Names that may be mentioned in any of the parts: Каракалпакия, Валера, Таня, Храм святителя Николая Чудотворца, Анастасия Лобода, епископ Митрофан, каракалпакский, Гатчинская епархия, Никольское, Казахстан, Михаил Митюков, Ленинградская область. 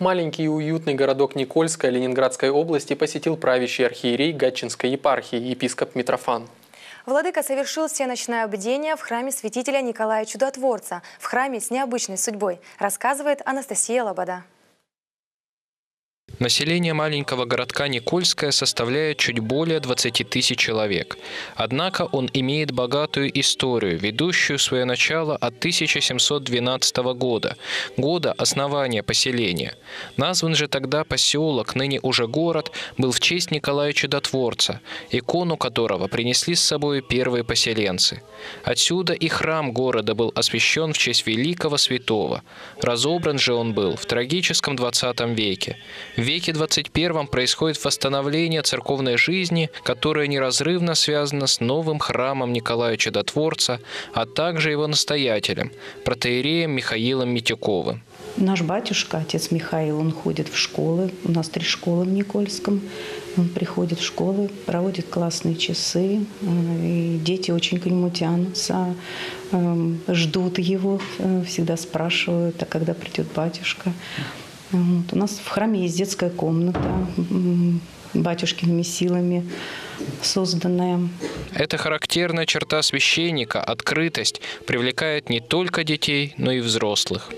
Маленький и уютный городок Никольска Ленинградской области посетил правящий архиерей Гатчинской епархии епископ Митрофан. Владыка совершил всеночное бдение в храме святителя Николая Чудотворца, в храме с необычной судьбой, рассказывает Анастасия Лобода. Население маленького городка Никольское составляет чуть более 20 тысяч человек. Однако он имеет богатую историю, ведущую свое начало от 1712 года, года основания поселения. Назван же тогда поселок, ныне уже город, был в честь Николая Чудотворца, икону которого принесли с собой первые поселенцы. Отсюда и храм города был освящен в честь великого святого. Разобран же он был в трагическом 20 веке. В веке 21 происходит восстановление церковной жизни, которая неразрывно связана с новым храмом Николая Чудотворца, а также его настоятелем, протоиереем Михаилом Митюковым. Наш батюшка, отец Михаил, он ходит в школы, у нас 3 школы в Никольском. Он приходит в школы, проводит классные часы, и дети очень к нему тянутся, ждут его, всегда спрашивают, а когда придет батюшка. Вот. У нас в храме есть детская комната, батюшкиными силами созданная. Эта характерная черта священника, открытость, привлекает не только детей, но и взрослых.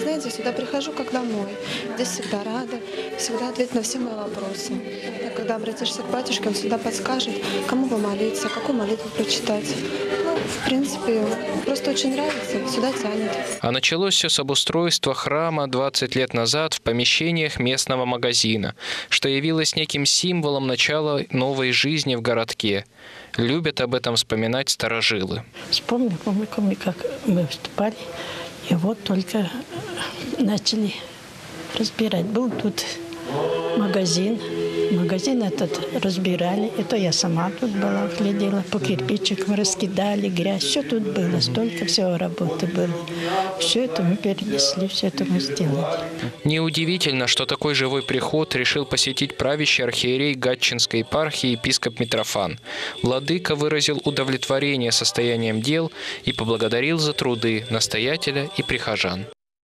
Знаете, сюда прихожу как домой. Здесь всегда рада, всегда ответ на все мои вопросы. Когда обратишься к батюшке, он всегда подскажет, кому помолиться, какую молитву прочитать. В принципе, просто очень нравится, сюда тянет. А началось все с обустройства храма 20 лет назад в помещениях местного магазина, что явилось неким символом начала новой жизни в городке. Любят об этом вспоминать старожилы. Вспомнил, как мы вступали, и вот только начали разбирать. Был тут магазин. Магазин этот разбирали, это я сама тут была, глядела, по кирпичикам раскидали, грязь, все тут было, столько всего работы было. Все это мы перенесли, все это мы сделали. Неудивительно, что такой живой приход решил посетить правящий архиерей Гатчинской епархии епископ Митрофан. Владыка выразил удовлетворение состоянием дел и поблагодарил за труды настоятеля и прихожан.